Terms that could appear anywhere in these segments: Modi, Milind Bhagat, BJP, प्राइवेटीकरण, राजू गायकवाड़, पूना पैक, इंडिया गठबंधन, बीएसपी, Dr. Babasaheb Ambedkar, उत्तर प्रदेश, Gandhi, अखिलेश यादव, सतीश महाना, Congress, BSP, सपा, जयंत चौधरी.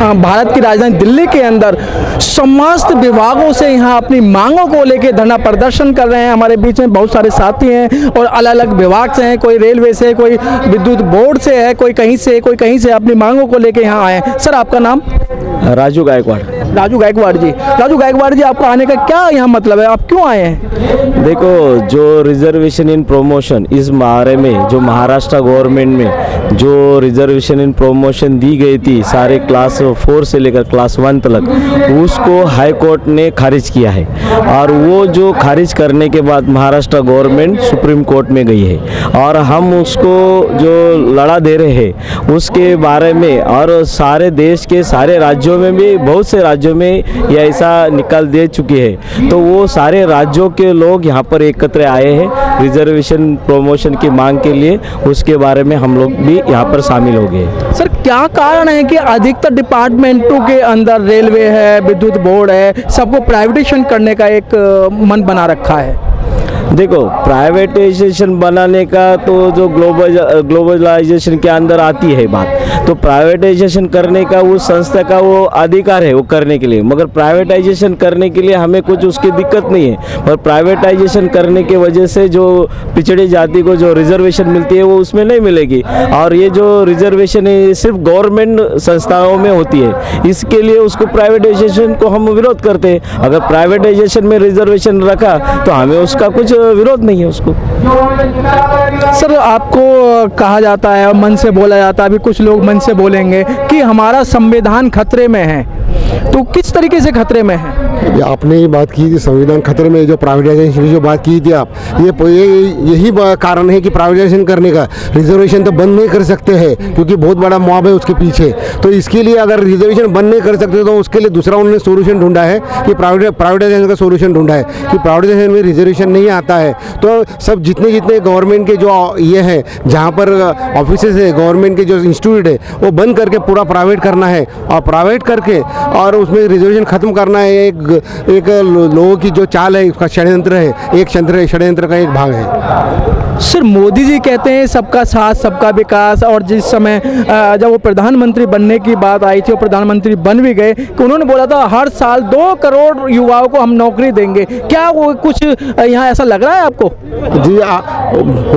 भारत की राजधानी दिल्ली के अंदर समस्त विभागों से यहाँ अपनी मांगों को लेकर धरना प्रदर्शन कर रहे हैं। हमारे बीच में बहुत सारे साथी हैं और अलग अलग विभाग से हैं, कोई रेलवे से, कोई विद्युत बोर्ड से है, कोई कहीं से, कोई कहीं से अपनी मांगों को लेकर यहाँ आए हैं। सर, आपका नाम? राजू गायकवाड़। राजू गायकवाड़ जी, आपका आने का क्या यहाँ मतलब है, आप क्यों आए हैं? देखो, जो रिजर्वेशन इन प्रोमोशन इस बारे में जो महाराष्ट्र गवर्नमेंट में जो रिजर्वेशन इन प्रोमोशन दी गई थी सारे क्लास 4 से लेकर क्लास 1 तक, उसको हाई कोर्ट ने खारिज किया है और वो जो खारिज करने के बाद महाराष्ट्र गवर्नमेंट सुप्रीम कोर्ट में गई है और हम उसको जो लड़ा दे रहे हैं उसके बारे में, और सारे देश के सारे राज्यों में भी बहुत से राज्यों में यह ऐसा निकाल दे चुकी है। तो वो सारे राज्यों के लोग यहाँ पर एकत्र आए हैं रिजर्वेशन प्रोमोशन की मांग के लिए, उसके बारे में हम लोग भी यहाँ पर शामिल हो गए। सर, क्या कारण है कि अधिकतर डिपार्टमेंटों के अंदर रेलवे है, विद्युत बोर्ड है, सबको प्राइवेटाइजेशन करने का एक मन बना रखा है? देखो, प्राइवेटाइजेशन बनाने का तो जो ग्लोबलाइजेशन के अंदर आती है बात, तो प्राइवेटाइजेशन करने का उस संस्था का वो अधिकार है वो करने के लिए, मगर प्राइवेटाइजेशन करने के लिए हमें कुछ उसकी दिक्कत नहीं है। पर प्राइवेटाइजेशन करने की वजह से जो पिछड़ी जाति को जो रिजर्वेशन मिलती है वो उसमें नहीं मिलेगी, और ये जो रिजर्वेशन है ये सिर्फ गवर्नमेंट संस्थाओं में होती है, इसके लिए उसको प्राइवेटाइजेशन को हम विरोध करते हैं। अगर प्राइवेटाइजेशन में रिजर्वेशन रखा तो हमें उसका कुछ विरोध नहीं है उसको। सर, आपको कहा जाता है और मन से बोला जाता है, अभी कुछ लोग मन से बोलेंगे कि हमारा संविधान खतरे में है, तो किस तरीके से खतरे में है? आपने ये बात की थी संविधान खतरे में, जो प्राइवेटाइजेशन की जो बात की थी आप, यही कारण है कि प्राइवेटाइजेशन करने का रिजर्वेशन तो बंद नहीं कर सकते हैं क्योंकि बहुत बड़ा मॉब है उसके पीछे। तो इसके लिए अगर रिजर्वेशन बंद नहीं कर सकते तो उसके लिए दूसरा उन्होंने सोल्यूशन ढूंढा है कि प्राइवेटाइजेशन का सोल्यूशन ढूंढा है कि प्राइवेटाइजेशन में रिजर्वेशन नहीं आता है। तो सब जितने गवर्नमेंट के जो ये है जहाँ पर ऑफिस है गवर्नमेंट के जो इंस्टीट्यूट है वो बंद करके पूरा प्राइवेट करना है, और प्राइवेट करके और उसमें रिजर्वेशन खत्म करना है। एक लोगों की जो चाल है उसका षड्यंत्र है, एक षड्यंत्र का एक भाग है। सर, मोदी जी कहते हैं सबका साथ सबका विकास, और जिस समय जब वो प्रधानमंत्री बनने की बात आई थी वो प्रधानमंत्री बन भी गए, कि उन्होंने बोला था हर साल 2 करोड़ युवाओं को हम नौकरी देंगे। क्या वो कुछ यहाँ ऐसा लग रहा है आपको? जी,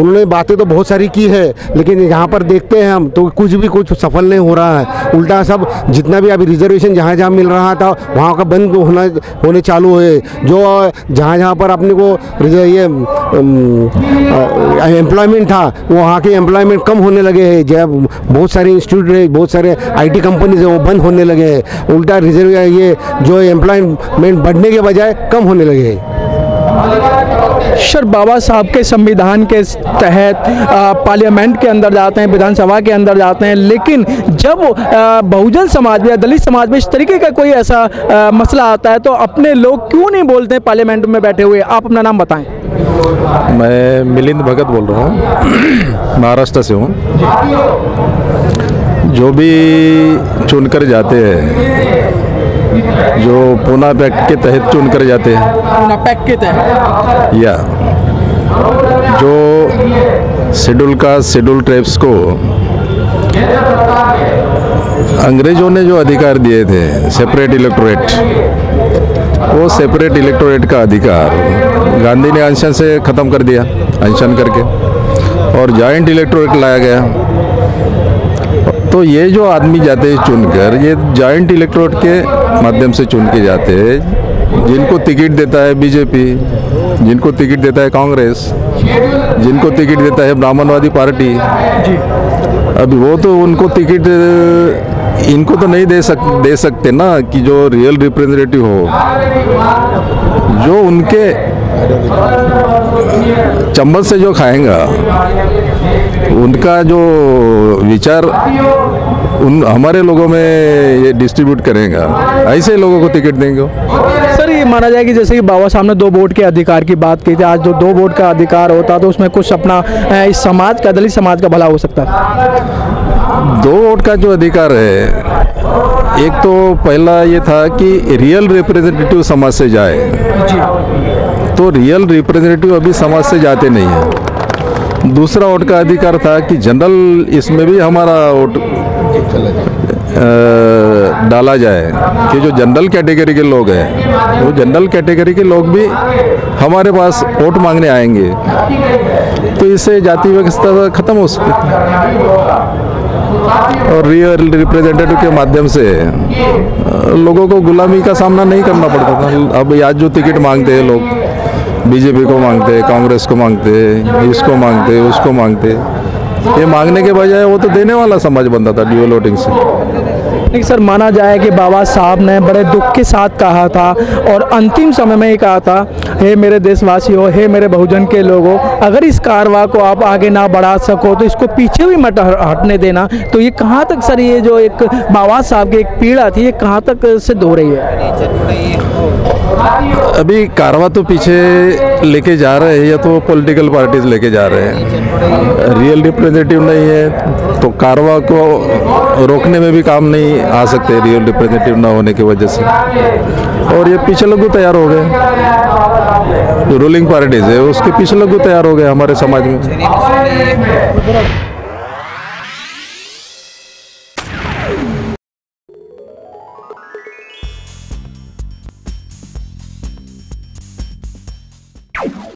उन्होंने बातें तो बहुत सारी की है लेकिन यहाँ पर देखते हैं हम तो कुछ सफल नहीं हो रहा है। उल्टा सब जितना भी अभी रिजर्वेशन जहाँ जहाँ मिल रहा था वहाँ का बंद होने चालू है, जो जहाँ पर अपने को ये एम्प्लॉयमेंट था वहाँ के एम्प्लॉयमेंट कम होने लगे हैं, जब बहुत सारे इंस्टीट्यूट है, बहुत सारे आईटी कंपनीज है वो बंद होने लगे हैं। उल्टा ये जो एम्प्लॉयमेंट बढ़ने के बजाय कम होने लगे हैं। सर, बाबा साहब के संविधान के तहत पार्लियामेंट के अंदर जाते हैं, विधानसभा के अंदर जाते हैं, लेकिन जब बहुजन समाज में या दलित समाज में इस तरीके का कोई ऐसा मसला आता है तो अपने लोग क्यों नहीं बोलते हैं पार्लियामेंट में बैठे हुए? आप अपना नाम बताएं। मैं मिलिंद भगत बोल रहा हूँ, महाराष्ट्र से हूँ। जो भी चुनकर जाते हैं, जो पूना पैक के तहत चुन कर जाते हैं, पूना पैक के तहत, या जो शेड्यूल ट्राइब्स को अंग्रेजों ने जो अधिकार दिए थे सेपरेट इलेक्टोरेट, वो सेपरेट इलेक्टोरेट का अधिकार गांधी ने अनशन से ख़त्म कर दिया, अनशन करके, और जॉइंट इलेक्टोरेट लाया गया। तो ये जो आदमी जाते हैं चुनकर, ये जॉइंट इलेक्टोरेट के माध्यम से चुन के जाते हैं, जिनको टिकट देता है बीजेपी, जिनको टिकट देता है कांग्रेस, जिनको टिकट देता है ब्राह्मणवादी पार्टी। अब वो तो उनको टिकट इनको तो नहीं दे सकते ना, कि जो रियल रिप्रेजेंटेटिव हो, जो उनके चम्मच से जो खाएंगा उनका जो विचार उन हमारे लोगों में ये डिस्ट्रीब्यूट करेगा, ऐसे लोगों को टिकट देंगे। सर, ये माना जाए कि जैसे कि बाबा साहब ने 2 वोट के अधिकार की बात की थी, आज जो 2 वोट का अधिकार होता तो उसमें कुछ अपना इस समाज का, दलित समाज का भला हो सकता था। 2 वोट का जो अधिकार है, एक तो पहला ये था कि रियल रिप्रेजेंटेटिव समाज से जाए, तो रियल रिप्रेजेंटेटिव अभी समाज से जाते नहीं है। दूसरा वोट का अधिकार था कि जनरल इसमें भी हमारा वोट डाला जाए कि जो जनरल कैटेगरी के लोग हैं, वो जनरल कैटेगरी के लोग भी हमारे पास वोट मांगने आएंगे, तो इससे जाति व्यवस्था खत्म हो सकती है और रियल रिप्रेजेंटेटिव के माध्यम से लोगों को गुलामी का सामना नहीं करना पड़ता था। अब आज जो टिकट मांगते हैं लोग, बीजेपी को मांगते हैं, कांग्रेस को मांगते हैं, इसको मांगते हैं, उसको मांगते हैं, ये मांगने के बजाय वो तो देने वाला समाज बनता था ड्यूअल वोटिंग से। लेकिन सर माना जाए कि बाबा साहब ने बड़े दुख के साथ कहा था और अंतिम समय में ये कहा था, हे मेरे देशवासियों, हे मेरे बहुजन के लोगों, अगर इस कारवा को आप आगे ना बढ़ा सको तो इसको पीछे भी मत हटने देना। तो ये कहाँ तक सर, ये जो एक बाबा साहब की एक पीड़ा थी, ये कहाँ तक सिद्ध हो रही है? अभी कारवा तो पीछे लेके जा रहे हैं या तो पॉलिटिकल पार्टीज लेके जा रहे हैं, रियल रिप्रेजेंटेटिव नहीं है तो कारवा को रोकने में भी काम नहीं आ सकते रियल रिप्रेजेंटेटिव ना होने की वजह से। और ये पीछे लोग तैयार हो गए, जो रूलिंग पार्टीज है उसके पीछे लोग तैयार हो गए हमारे समाज में।